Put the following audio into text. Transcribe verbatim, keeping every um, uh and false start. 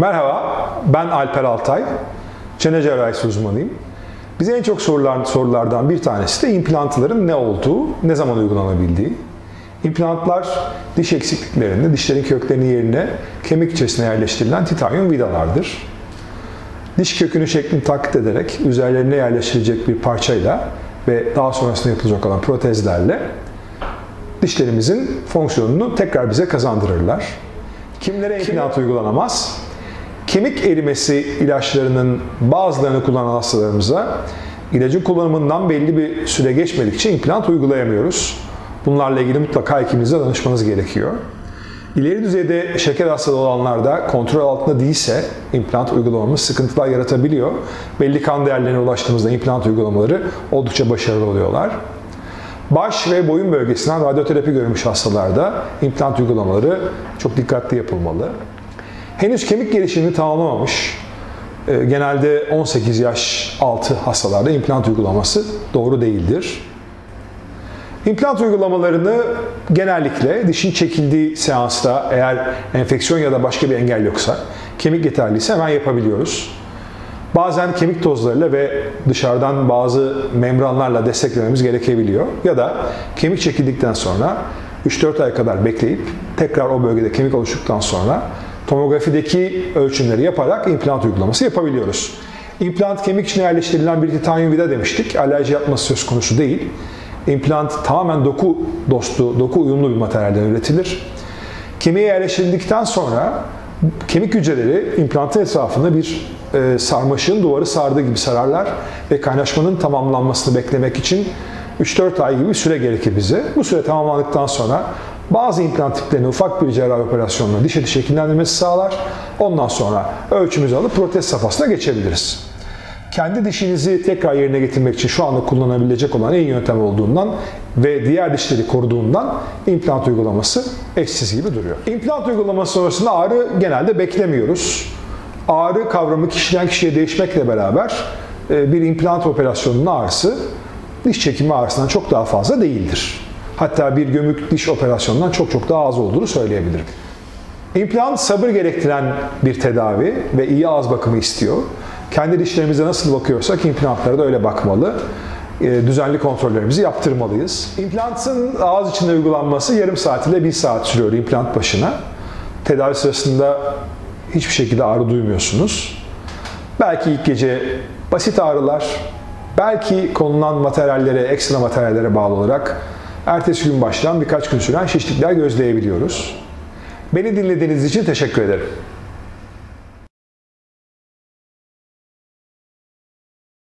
Merhaba, ben Alper Altay, çene cerrahisi uzmanıyım. Bize en çok sorulan sorulardan bir tanesi de implantların ne olduğu, ne zaman uygulanabildiği. İmplantlar diş eksikliklerinde, dişlerin köklerinin yerine kemik içerisine yerleştirilen titanyum vidalardır. Diş kökünün şeklini taklit ederek üzerlerine yerleştirecek bir parçayla ve daha sonrasında yapılacak olan protezlerle dişlerimizin fonksiyonunu tekrar bize kazandırırlar. Kimlere implant uygulanamaz? Kemik erimesi ilaçlarının bazılarını kullanan hastalarımıza ilacın kullanımından belli bir süre geçmedikçe implant uygulayamıyoruz. Bunlarla ilgili mutlaka hekiminize danışmanız gerekiyor. İleri düzeyde şeker hastalığı olanlarda kontrol altında değilse implant uygulamamız sıkıntılar yaratabiliyor. Belli kan değerlerine ulaştığımızda implant uygulamaları oldukça başarılı oluyorlar. Baş ve boyun bölgesinden radyoterapi görmüş hastalarda implant uygulamaları çok dikkatli yapılmalı. Henüz kemik gelişimini tamamlamamış, genelde on sekiz yaş altı hastalarda implant uygulaması doğru değildir. İmplant uygulamalarını genellikle dişin çekildiği seansta eğer enfeksiyon ya da başka bir engel yoksa, kemik yeterliyse hemen yapabiliyoruz. Bazen kemik tozlarıyla ve dışarıdan bazı membranlarla desteklememiz gerekebiliyor. Ya da kemik çekildikten sonra üç dört ay kadar bekleyip tekrar o bölgede kemik oluştuktan sonra tomografideki ölçümleri yaparak implant uygulaması yapabiliyoruz. İmplant kemik içine yerleştirilen bir titanyum vida demiştik. Alerji yapması söz konusu değil. İmplant tamamen doku dostu, doku uyumlu bir materyalden üretilir. Kemiğe yerleştirildikten sonra kemik hücreleri implantın etrafında bir e, sarmaşığın duvarı sardığı gibi sararlar ve kaynaşmanın tamamlanmasını beklemek için üç dört ay gibi bir süre gerekir bize. Bu süre tamamlandıktan sonra bazı implant tiplerini ufak bir cerrahi operasyonla dişe diş şekillendirmesi sağlar. Ondan sonra ölçümüzü alıp protez safhasına geçebiliriz. Kendi dişinizi tekrar yerine getirmek için şu anda kullanabilecek olan en iyi yöntem olduğundan ve diğer dişleri koruduğundan implant uygulaması eşsiz gibi duruyor. İmplant uygulaması sonrasında ağrı genelde beklemiyoruz. Ağrı kavramı kişiden kişiye değişmekle beraber bir implant operasyonunun ağrısı diş çekimi ağrısından çok daha fazla değildir. Hatta bir gömük diş operasyonundan çok çok daha az olduğunu söyleyebilirim. İmplant sabır gerektiren bir tedavi ve iyi ağız bakımı istiyor. Kendi dişlerimize nasıl bakıyorsak implantlara da öyle bakmalı. E, düzenli kontrollerimizi yaptırmalıyız. İmplantın ağız içinde uygulanması yarım saat ile bir saat sürüyor implant başına. Tedavi sırasında hiçbir şekilde ağrı duymuyorsunuz. Belki ilk gece basit ağrılar, belki konulan materyallere, ekstra materyallere bağlı olarak ertesi gün başlayan birkaç gün süren şişlikler gözleyebiliyoruz. Beni dinlediğiniz için teşekkür ederim.